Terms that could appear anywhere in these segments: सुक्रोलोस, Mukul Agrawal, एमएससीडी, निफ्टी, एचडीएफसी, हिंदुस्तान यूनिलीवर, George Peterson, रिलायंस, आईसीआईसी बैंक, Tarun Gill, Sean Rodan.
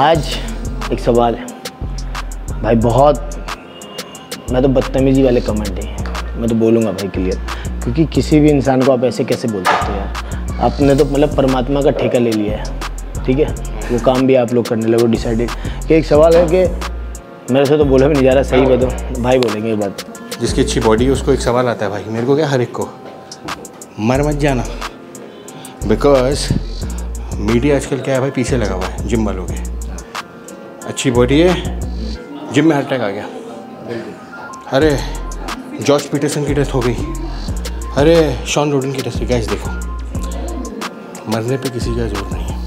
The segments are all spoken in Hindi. आज एक सवाल है भाई, बहुत मैं तो बदतमीजी वाले कमेंट नहीं है, मैं तो बोलूँगा भाई क्लियर, क्योंकि किसी भी इंसान को आप ऐसे कैसे बोल सकते हो यार। आपने तो मतलब परमात्मा का ठेका ले लिया है, ठीक है, वो काम भी आप लोग करने लगे डिसाइडेड। कि एक सवाल है कि मेरे से तो बोला भी नहीं जा रहा, सही बताओ भाई, बोलेंगे ये बात। जिसकी अच्छी बॉडी है उसको एक सवाल आता है भाई, मेरे को क्या, हर एक को मर मत जाना, बिकॉज मीडिया आजकल क्या है भाई, पीछे लगा हुआ है। जिम वालों के अच्छी बॉडी है, जिम में हार्ट अटैक आ गया, अरे जॉर्ज पीटरसन की डेथ हो गई, अरे शॉन रोडन की डेथ हो गई। गाइस देखो, मरने पे किसी का जोर नहीं है,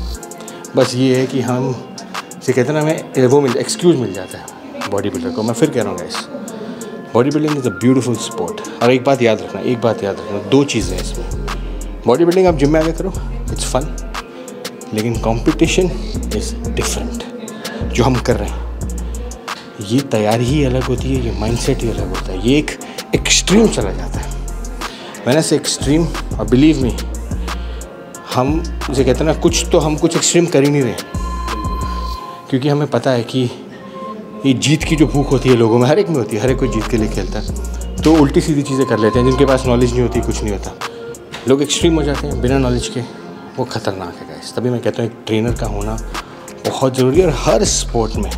बस ये है कि हम से कहते ना, हमें वो मिल एक्सक्यूज़ मिल जाता है बॉडी बिल्डर को। मैं फिर कह रहा हूँ guys, body building is a beautiful sport. और एक बात याद रखना, दो चीज़ें इसमें, बॉडी बिल्डिंग आप जिम में आगे करो, इट्स फन, लेकिन कॉम्पिटिशन इज़ डिफरेंट। जो हम कर रहे हैं ये तैयारी ही अलग होती है, ये माइंडसेट ही अलग होता है, ये एक एक्सट्रीम चला जाता है। मैंने से एक्सट्रीम, और बिलीव मी, हम जैसे कहते हैं ना, कुछ एक्सट्रीम कर ही नहीं रहे, क्योंकि हमें पता है कि ये जीत की जो भूख होती है लोगों में, हर एक में होती है, हर एक कोई जीत के लिए खेलता है, तो उल्टी सीधी चीज़ें कर लेते हैं। जिनके पास नॉलेज नहीं होती, कुछ नहीं होता, लोग एक्सट्रीम हो जाते हैं बिना नॉलेज के, वो ख़तरनाक है गाइस। तभी मैं कहता हूँ एक ट्रेनर का होना बहुत ज़रूरी है, और हर स्पोर्ट में,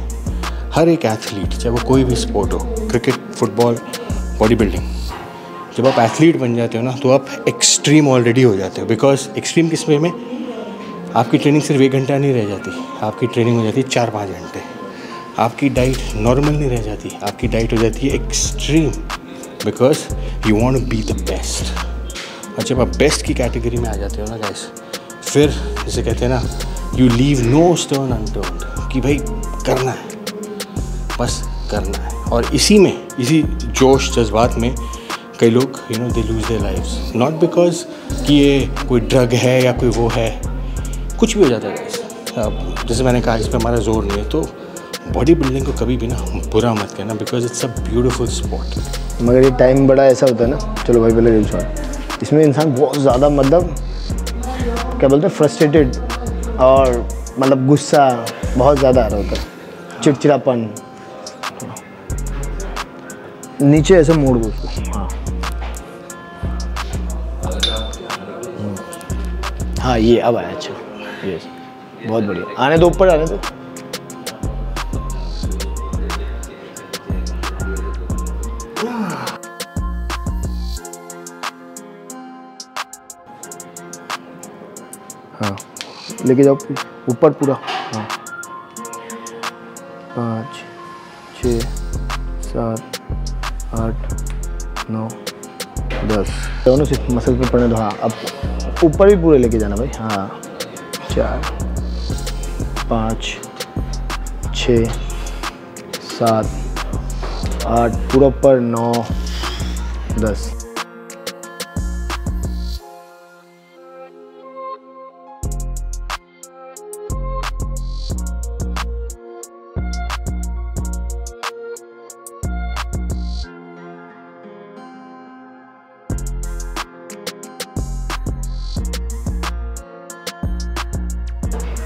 हर एक एथलीट, चाहे वो कोई भी स्पोर्ट हो, क्रिकेट, फुटबॉल, बॉडी बिल्डिंग, जब आप एथलीट बन जाते हो ना, तो आप एक्सट्रीम ऑलरेडी हो जाते हो। बिकॉज एक्सट्रीम किस वे में, आपकी ट्रेनिंग सिर्फ 1 घंटा नहीं रह जाती, आपकी ट्रेनिंग हो जाती है 4-5 घंटे, आपकी डाइट नॉर्मल नहीं रह जाती, आपकी डाइट हो जाती है extreme, because you want be the best. और जब आप बेस्ट की कैटेगरी में आ जाते हो ना गाइस, फिर जैसे कहते हैं ना, you leave no stone unturned, कि भाई करना है, बस करना है। और इसी में, इसी जोश जज्बात में कई लोग you know they lose their lives, not because कि ये कोई ड्रग है या कोई वो है, कुछ भी हो जाता है गाइस। अब जैसे मैंने कहा, इस पर हमारा जोर नहीं है, तो बॉडी बिल्डिंग को कभी भी ना बुरा मत कहना, because it's a beautiful sport. मगर ये टाइम बड़ा ऐसा होता है ना, चलो भाई पहले रिल, इसमें इंसान बहुत ज़्यादा मतलब क्या बोलते हैं, फ्रस्ट्रेटेड और मतलब गुस्सा बहुत ज़्यादा आ रहा होता है, चिड़चिड़ापन, नीचे ऐसे मोड़ दो उसको। हाँ ये अब आया, अच्छा ये बहुत बढ़िया, आने दो ऊपर, आने दो। हाँ लेके जाओ ऊपर पूरा। हाँ 5 6 7 8 9 10 दोनों सिर्फ मसल पे पड़ने दो। हाँ अब ऊपर भी पूरे लेके जाना भाई। हाँ 4 5 6 7 8 पूरा ऊपर, 9 10।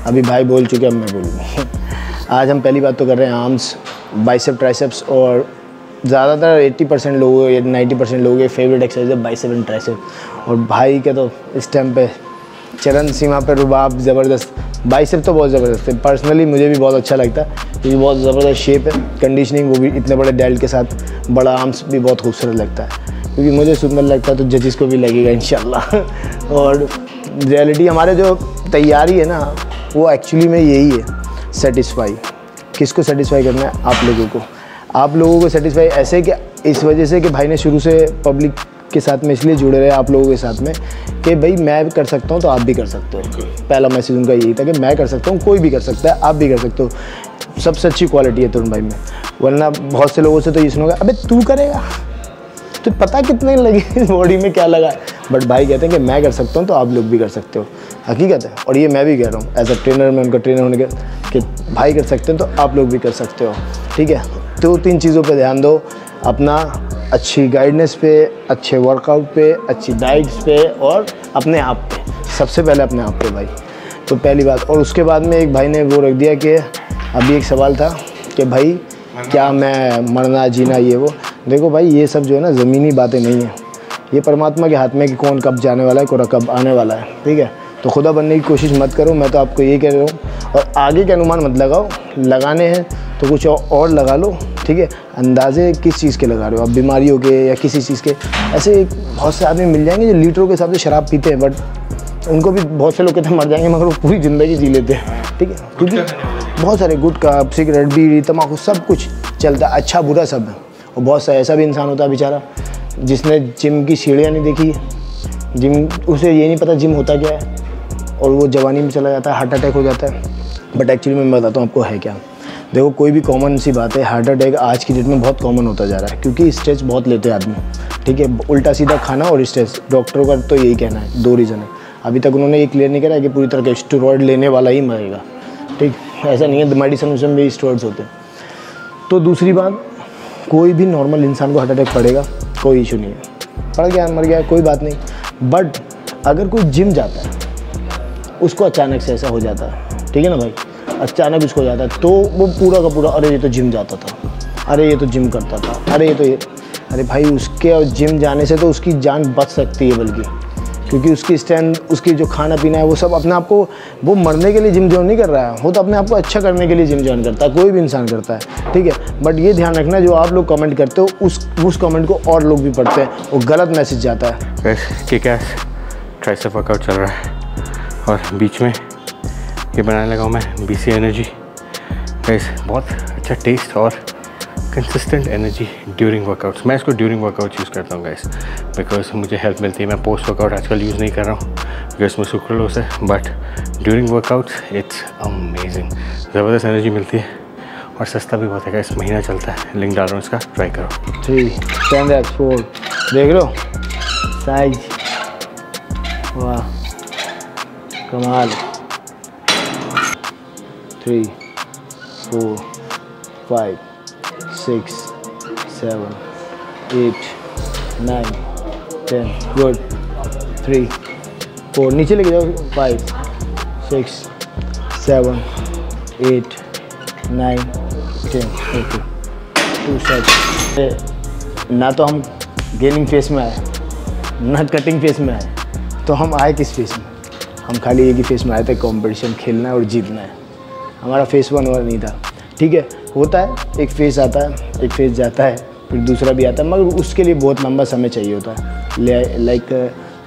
अभी भाई बोल चुके, अब मैं बोलूँगा। आज हम पहली बात तो कर रहे हैं आर्म्स, बाइसेप, ट्राइसेप्स, और ज़्यादातर 80% लोगों या 90% लोगों के फेवरेट एक्सरसाइज है बाइसेप एंड ट्राइसेप। और भाई के तो इस टाइम पे चरण सीमा पे रुबाब ज़बरदस्त, बाइसेप तो बहुत ज़बरदस्त है, पर्सनली मुझे भी बहुत अच्छा लगता है, क्योंकि बहुत ज़बरदस्त शेप है, कंडीशनिंग, वो भी इतने बड़े डेल्ट के साथ, बड़ा आर्म्स भी बहुत खूबसूरत लगता है, क्योंकि मुझे सुंदर लगता है तो जजेस को भी लगेगा इंशाल्लाह। और रियलिटी हमारे जो तैयारी है ना, वो एक्चुअली में यही है, सेटिस्फाई। किसको सेटिस्फाई करना है? आप लोगों को, आप लोगों को सेटिस्फाई ऐसे कि इस वजह से कि भाई ने शुरू से पब्लिक के साथ में इसलिए जुड़े रहे आप लोगों के साथ में कि भाई मैं कर सकता हूँ तो आप भी कर सकते हो। पहला मैसेज उनका यही था कि मैं कर सकता हूँ, कोई भी कर सकता है, आप भी कर सकते हो। सबसे अच्छी क्वालिटी है तरुण भाई में, वरना बहुत से लोगों से तो ये सुनोगे, अबे तू करेगा तो पता कितने लगे बॉडी में क्या लगा है, बट भाई कहते हैं कि मैं कर सकता हूँ तो आप लोग भी कर सकते हो। हकीकत है, और ये मैं भी कह रहा हूँ एज अ ट्रेनर, मैं उनका ट्रेनर होने के, कि भाई कर सकते हैं तो आप लोग भी कर सकते हो, ठीक है। 2-3 चीज़ों पे ध्यान दो अपना, अच्छी गाइडनेस पे, अच्छे वर्कआउट पे, अच्छी डाइट्स पे, और अपने आप पे, सबसे पहले अपने आप पे भाई, तो पहली बात। और उसके बाद में एक भाई ने वो रख दिया कि अभी एक सवाल था कि भाई क्या मैं मरना जीना ये वो, देखो भाई ये सब जो है ना ज़मीनी बातें नहीं है, ये परमात्मा के हाथ में कि कौन कब जाने वाला है कब आने वाला है, ठीक है। तो खुदा बनने की कोशिश मत करो, मैं तो आपको ये कह रहा हूँ। और आगे के अनुमान मत लगाओ, लगाने हैं तो कुछ और लगा लो, ठीक है। अंदाजे किस चीज़ के लगा रहे हो आप, बीमारियों के या किसी चीज़ के। ऐसे बहुत से आदमी मिल जाएंगे जो लीटरों के हिसाब से शराब पीते हैं, बट उनको भी बहुत से लोग कहते हैं मर जाएंगे, मगर वो पूरी ज़िंदगी जी लेते हैं, ठीक है। क्योंकि बहुत सारे गुटखा, सिगरेट, बीड़ी, तम्बाकू सब कुछ चलता है, अच्छा बुरा सब है। और बहुत सा ऐसा भी इंसान होता है बेचारा जिसने जिम की सीढ़ियाँ नहीं देखी, जिम उसे ये नहीं पता जिम होता क्या है, और वो जवानी में चला जाता है, हार्ट अटैक हो जाता है। बट एक्चुअली मैं बताता हूँ आपको है क्या। देखो कोई भी कॉमन सी बात है, हार्ट अटैक आज की डेट में बहुत कॉमन होता जा रहा है क्योंकि स्ट्रेस बहुत लेते हैं आदमी, ठीक है। उल्टा सीधा खाना और स्ट्रेस, डॉक्टरों का तो यही कहना है, दो रीज़न है। अभी तक उन्होंने ये क्लियर नहीं करा है कि पूरी तरह का स्टेरॉयड लेने वाला ही मरेगा, ठीक, ऐसा नहीं है, मेडिसिन उसमें भी स्टेरॉयड्स होते हैं। तो दूसरी बात, कोई भी नॉर्मल इंसान को हार्ट अटैक पड़ेगा, कोई इशू नहीं है, पड़ गया मर गया कोई बात नहीं। बट अगर कोई जिम जाता है उसको अचानक से ऐसा हो जाता है, ठीक है ना भाई, अचानक उसको हो जाता है तो वो पूरा का पूरा, अरे ये तो जिम जाता था, अरे ये तो जिम करता था, अरे ये तो ये, अरे भाई उसके और जिम जाने से तो उसकी जान बच सकती है, बल्कि क्योंकि उसकी स्ट्रेंथ, उसकी जो खाना पीना है वो सब अपने आप को, वो मरने के लिए जिम ज्वाइन नहीं कर रहा है, वो तो अपने आप को अच्छा करने के लिए जिम ज्वाइन करता है, कोई भी इंसान करता है, ठीक है। बट ये ध्यान रखना जो आप लोग कमेंट करते हो उस कमेंट को और लोग भी पढ़ते हैं, वो गलत मैसेज जाता है। ठीक है, ट्राइसेप वर्कआउट चल रहा है और बीच में ये बनाने लगा हूँ मैं बीसी एनर्जी। गाइस बहुत अच्छा टेस्ट और कंसिस्टेंट एनर्जी ड्यूरिंग वर्कआउट्स, मैं इसको ड्यूरिंग वर्कआउट्स यूज़ करता हूँ गाइस, बिकॉज मुझे हेल्प मिलती है। मैं पोस्ट वर्कआउट आजकल यूज़ नहीं कर रहा हूँ बिकॉज मैं सुक्रोलोस है, but during workouts it's amazing, ज़बरदस्त एनर्जी मिलती है और सस्ता भी बहुत है गाइस, महीना चलता है। लिंक डाल रहा हूँ, इसका ट्राई करो। 3, 10, 4 देख लो साइज, वाह कमाल। 3, 4, 5, 6, 7, 8, 9, 10, गुड। 3, 4 नीचे लेके जाओ, 5, 6, 7, 8, 9, 10, ओके। 2 सेट। ना तो हम गेनिंग फेस में आए ना कटिंग फेस में आए, तो हम आए किस फेस में, हम खाली एक ही फेस में आए थे, कंपटीशन खेलना है और जीतना है। हमारा फेस 1 और नहीं था, ठीक है। होता है एक फेस आता है, एक फेस जाता है, फिर दूसरा भी आता है, मगर उसके लिए बहुत लंबा समय चाहिए होता है। लाइक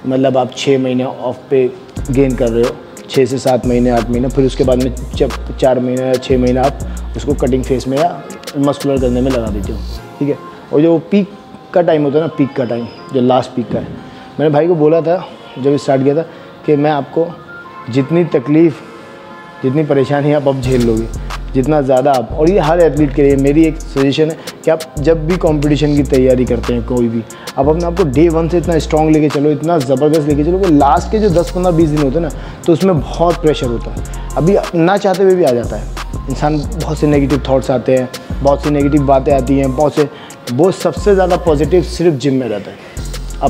मतलब आप 6 महीने ऑफ पे गेन कर रहे हो, 6 से 7 महीने, 8 महीने, फिर उसके बाद में जब 4 महीने या 6 महीने आप उसको कटिंग फेस में या मस्कुलर करने में लगा देते हो, ठीक है। और जो पीक का टाइम होता है ना, पीक का टाइम जो लास्ट पीक का है, मैंने भाई को बोला था जब स्टार्ट किया था कि मैं आपको जितनी तकलीफ़ जितनी परेशानी आप अब झेल लोगे जितना ज़्यादा आप, और ये हर एथलीट के लिए मेरी एक सजेशन है कि आप जब भी कंपटीशन की तैयारी करते हैं कोई भी, आप अपने आपको डे 1 से इतना स्ट्रॉन्ग लेके चलो, इतना ज़बरदस्त लेके चलो कि लास्ट के जो 10, 15, 20 दिन होते हैं ना, तो उसमें बहुत प्रेशर होता है, अभी ना चाहते हुए भी आ जाता है। इंसान बहुत से नेगेटिव थाट्स आते हैं, बहुत सी नेगेटिव बातें आती हैं, बहुत से, वो सबसे ज़्यादा पॉजिटिव सिर्फ जिम में रहता है,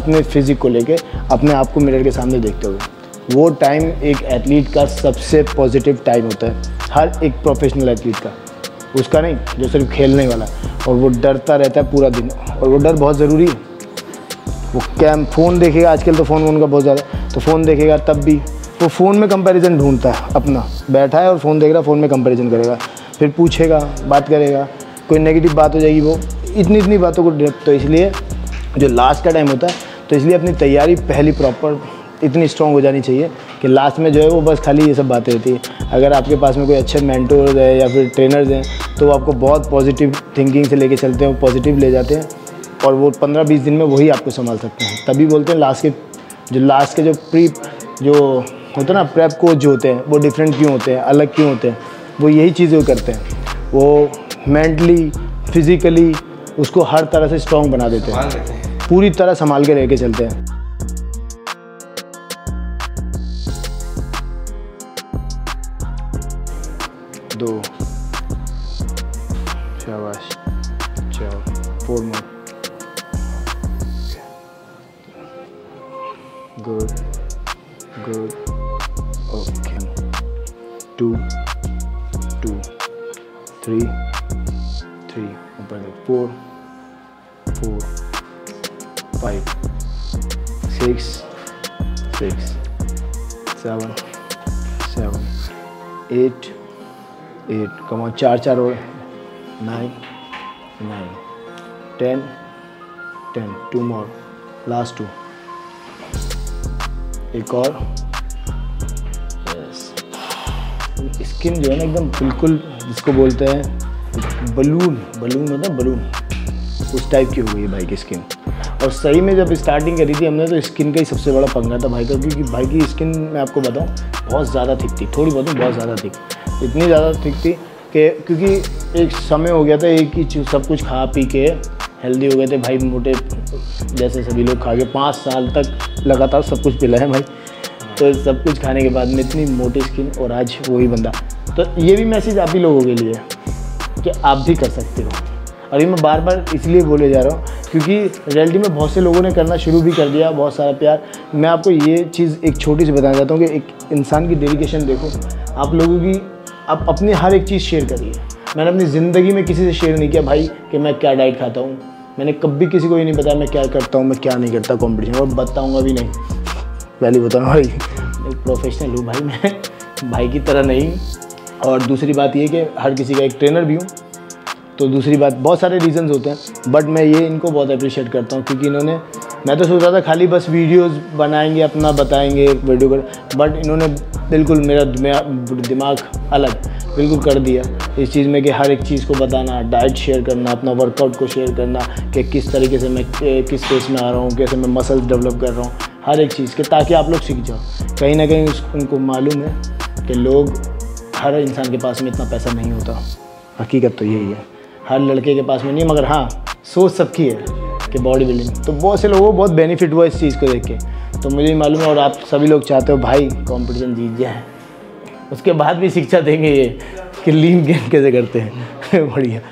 अपने फिज़िक को लेके, अपने आप को मिरर के सामने देखते हुए। वो टाइम एक एथलीट का सबसे पॉजिटिव टाइम होता है, हर एक प्रोफेशनल एथलीट का, उसका नहीं जो सिर्फ खेलने वाला, और वो डरता रहता है पूरा दिन, और वो डर बहुत ज़रूरी है। वो कैम फ़ोन देखेगा, आजकल तो फ़ोन उनका बहुत ज़्यादा, तो फ़ोन देखेगा तब भी वो फ़ोन में कंपैरिजन ढूंढता है अपना, बैठा है और फ़ोन देख रहा है, फ़ोन में कंपैरिजन करेगा, फिर पूछेगा, बात करेगा, कोई नेगेटिव बात हो जाएगी, वो इतनी बातों को। तो इसलिए जो लास्ट का टाइम होता है, तो इसलिए अपनी तैयारी पहली प्रॉपर इतनी स्ट्रॉन्ग हो जानी चाहिए कि लास्ट में जो है वो बस खाली ये सब बातें होती है। अगर आपके पास में कोई अच्छे मेंटोर्स है या फिर ट्रेनर्स हैं, तो वो आपको बहुत पॉजिटिव थिंकिंग से लेके चलते हैं, पॉजिटिव ले जाते हैं, और वो 15-20 दिन में वही आपको संभाल सकते हैं। तभी बोलते हैं लास्ट के जो होते हैं ना, प्रेप कोच जो होते हैं, वो डिफरेंट क्यों होते हैं, अलग क्यों होते हैं, वो यही चीज़ें करते हैं, वो मेंटली फिज़िकली उसको हर तरह से स्ट्रॉन्ग बना देते हैं, पूरी तरह संभाल के लेके चलते हैं। शाबाश, चलो 4 मोर, गुड गुड, ओके 2, 2, 3, 3, ऊपर तक 4, 4, 5, 6, 6, 7, 7, 8, 8, कम ऑन 4, 4 और 9, 9, 10, 10, 2 मोर, लास्ट 2, एक और स्किन जो है ना एकदम बिल्कुल जिसको बोलते हैं बलून, बलून मतलब बलून उस टाइप की हो गई है भाई की स्किन। और सही में जब स्टार्टिंग करी थी हमने तो स्किन का ही सबसे बड़ा पंगा था भाई का, क्योंकि भाई की स्किन मैं आपको बताऊं बहुत ज़्यादा थिक थी, थोड़ी बहुत बहुत ज़्यादा थिक, इतनी ज़्यादा थिक थी कि क्योंकि एक समय हो गया था एक ही चीज़ सब कुछ खा पी के हेल्दी हो गए थे भाई, मोटे जैसे सभी लोग खा के 5 साल तक लगातार सब कुछ पिला है भाई, तो सब कुछ खाने के बाद में इतनी मोटी स्किन और आज वही बंदा। तो ये भी मैसेज आप ही लोगों के लिए कि आप भी कर सकते हो, और ये मैं बार बार इसलिए बोले जा रहा हूँ क्योंकि रियलिटी में बहुत से लोगों ने करना शुरू भी कर दिया, बहुत सारा प्यार। मैं आपको ये चीज़ एक छोटी सी बताना चाहता हूँ कि एक इंसान की डेडिकेशन देखो आप लोगों की, आप अपनी हर एक चीज़ शेयर करिए। मैंने अपनी ज़िंदगी में किसी से शेयर नहीं किया भाई कि मैं क्या डाइट खाता हूँ, मैंने कभी किसी को ये नहीं बताया मैं क्या करता हूँ मैं क्या नहीं करता कॉम्पिटिशन, और बताऊँगा भी नहीं, पहले बताऊँ भाई एक प्रोफेशनल हूँ भाई मैं, भाई की तरह नहीं। और दूसरी बात ये कि हर किसी का एक ट्रेनर भी हूँ, तो दूसरी बात बहुत सारे रीज़न्स होते हैं, बट मैं ये इनको बहुत अप्रिशिएट करता हूँ क्योंकि इन्होंने, मैं तो सोच रहा था खाली बस वीडियोस बनाएंगे अपना बताएंगे वीडियो कर, बट इन्होंने बिल्कुल मेरा दिमाग अलग बिल्कुल कर दिया इस चीज़ में कि हर एक चीज़ को बताना, डाइट शेयर करना, अपना वर्कआउट को शेयर करना कि किस तरीके से मैं किस फेस में आ रहा हूँ, कैसे मैं मसल्स डेवलप कर रहा हूँ हर एक चीज़ के, ताकि आप लोग सीख जाओ। कहीं ना कहीं उनको मालूम है कि लोग, हर इंसान के पास में इतना पैसा नहीं होता, हकीकत तो यही है, हर लड़के के पास में नहीं, मगर हाँ सोच सबकी है कि बॉडी बिल्डिंग, तो बहुत से लोगों को बहुत बेनिफिट हुआ इस चीज़ को देख के, तो मुझे भी मालूम है। और आप सभी लोग चाहते हो भाई कॉम्पिटिशन जीत जाए, उसके बाद भी शिक्षा देंगे ये कि लीन गेन कैसे करते हैं बढ़िया।